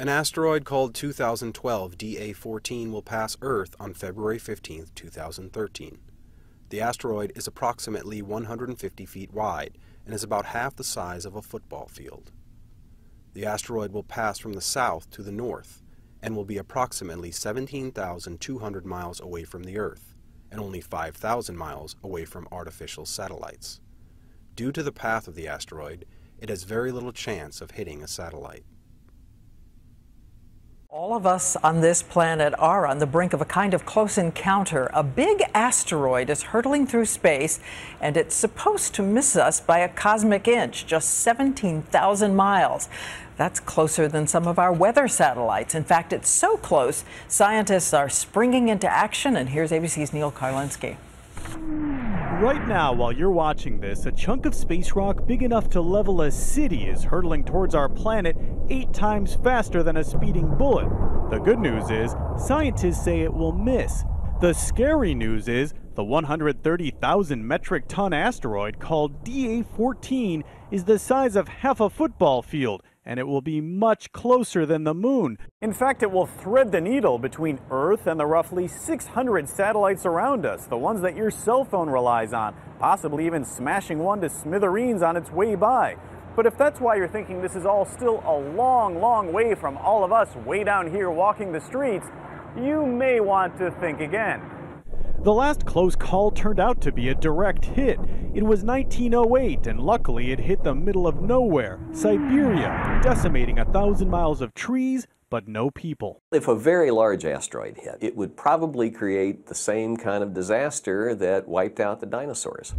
An asteroid called 2012 DA14 will pass Earth on February 15, 2013. The asteroid is approximately 150 feet wide and is about half the size of a football field. The asteroid will pass from the south to the north and will be approximately 17,200 miles away from the Earth and only 5,000 miles away from artificial satellites. Due to the path of the asteroid, it has very little chance of hitting a satellite. All of us on this planet are on the brink of a kind of close encounter. A big asteroid is hurtling through space, and it's supposed to miss us by a cosmic inch, just 17,000 miles. That's closer than some of our weather satellites. In fact, it's so close, scientists are springing into action, and here's ABC's Neil Karlinski. Right now, while you're watching this, a chunk of space rock big enough to level a city is hurtling towards our planet 8 times faster than a speeding bullet. The good news is, scientists say it will miss. The scary news is, the 130,000 metric ton asteroid called DA14 is the size of half a football field, and it will be much closer than the moon. In fact, it will thread the needle between Earth and the roughly 600 satellites around us, the ones that your cell phone relies on, possibly even smashing one to smithereens on its way by. But if that's why you're thinking this is all still a long, long way from all of us way down here walking the streets, you may want to think again. The last close call turned out to be a direct hit. It was 1908, and luckily it hit the middle of nowhere, Siberia, decimating 1,000 miles of trees, but no people. If a very large asteroid hit, it would probably create the same kind of disaster that wiped out the dinosaurs.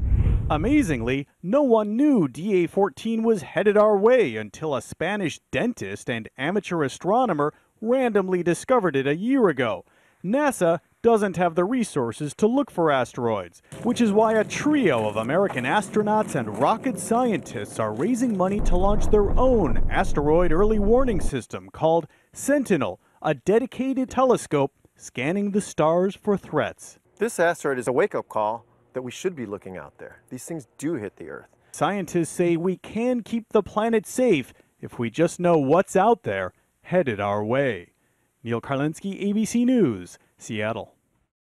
Amazingly, no one knew DA14 was headed our way until a Spanish dentist and amateur astronomer randomly discovered it a year ago. NASA doesn't have the resources to look for asteroids, which is why a trio of American astronauts and rocket scientists are raising money to launch their own asteroid early warning system called Sentinel, a dedicated telescope scanning the stars for threats. This asteroid is a wake-up call that we should be looking out there. These things do hit the Earth. Scientists say we can keep the planet safe if we just know what's out there headed our way. Neil Karlinski, ABC News, Seattle.